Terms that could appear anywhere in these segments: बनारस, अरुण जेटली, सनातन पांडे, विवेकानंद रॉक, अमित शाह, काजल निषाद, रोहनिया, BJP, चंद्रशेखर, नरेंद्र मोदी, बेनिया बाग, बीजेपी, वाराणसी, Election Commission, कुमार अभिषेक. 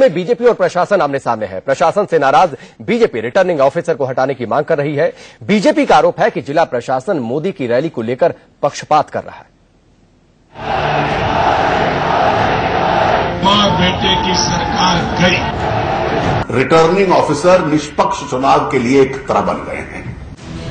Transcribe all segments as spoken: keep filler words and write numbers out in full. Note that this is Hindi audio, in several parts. में बीजेपी और प्रशासन आमने सामने है। प्रशासन से नाराज बीजेपी रिटर्निंग ऑफिसर को हटाने की मांग कर रही है। बीजेपी का आरोप है कि जिला प्रशासन मोदी की रैली को लेकर पक्षपात कर रहा है। मां बेटे की सरकार गई। रिटर्निंग ऑफिसर निष्पक्ष चुनाव के लिए एक खतरा बन गए हैं।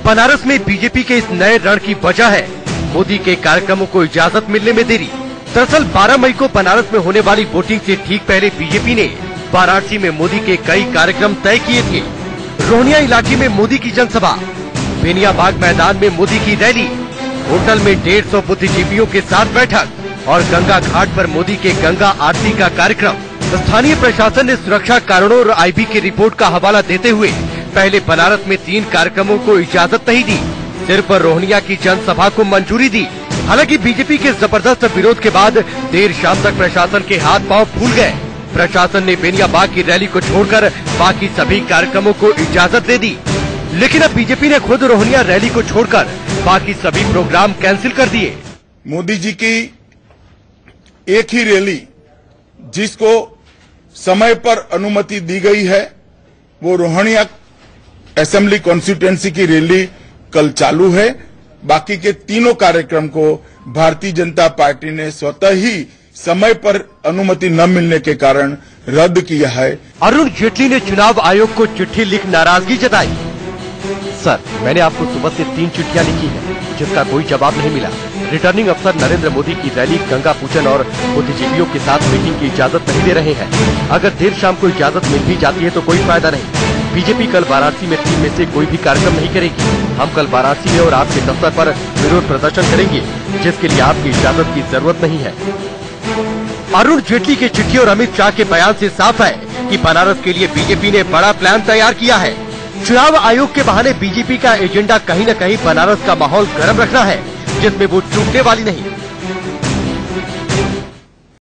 बनारस में बीजेपी के इस नए रण की वजह है मोदी के कार्यक्रमों को इजाजत मिलने में देरी। दरअसल बारह मई को बनारस में होने वाली वोटिंग से ठीक पहले बीजेपी ने वाराणसी में मोदी के कई कार्यक्रम तय किए थे। रोहनिया इलाके में मोदी की जनसभा, बेनिया बाग मैदान में मोदी की रैली, होटल में डेढ़ सौ बुद्धिजीवियों के साथ बैठक और गंगा घाट पर मोदी के गंगा आरती का कार्यक्रम। स्थानीय प्रशासन ने सुरक्षा कारणों और आई बी की रिपोर्ट का हवाला देते हुए पहले बनारस में तीन कार्यक्रमों को इजाजत नहीं दी, सिर्फ रोहनिया की जनसभा को मंजूरी दी। हालांकि बीजेपी के जबरदस्त विरोध के बाद देर शाम तक प्रशासन के हाथ पांव फूल गए। प्रशासन ने बेनिया बाग की रैली को छोड़कर बाकी सभी कार्यक्रमों को इजाजत दे दी, लेकिन अब बीजेपी ने खुद रोहनिया रैली को छोड़कर बाकी सभी प्रोग्राम कैंसिल कर दिए। मोदी जी की एक ही रैली जिसको समय पर अनुमति दी गई है, वो रोहनिया असेंबली कॉन्स्टिट्यूएंसी की रैली कल चालू है। बाकी के तीनों कार्यक्रम को भारतीय जनता पार्टी ने स्वतः ही समय पर अनुमति न मिलने के कारण रद्द किया है। अरुण जेटली ने चुनाव आयोग को चिट्ठी लिख नाराजगी जताई। सर, मैंने आपको सुबह से तीन चिट्ठियां लिखी है जिसका कोई जवाब नहीं मिला। रिटर्निंग अफसर नरेंद्र मोदी की रैली, गंगा पूजन और बुद्धिजीवियों के साथ मीटिंग की इजाजत नहीं दे रहे हैं। अगर देर शाम को इजाजत मिल भी जाती है तो कोई फायदा नहीं। बीजेपी कल वाराणसी में तीन में से कोई भी कार्यक्रम नहीं करेगी। हम कल वाराणसी में और आपके दफ्तर पर विरोध प्रदर्शन करेंगे, जिसके लिए आपकी इजाजत की जरूरत नहीं है। अरुण जेटली के चिट्ठी और अमित शाह के बयान से साफ है कि बनारस के लिए बीजेपी ने बड़ा प्लान तैयार किया है। चुनाव आयोग के बहाने बीजेपी का एजेंडा कहीं न कहीं बनारस का माहौल गर्म रखना है, जिसमें वो चूकने वाली नहीं।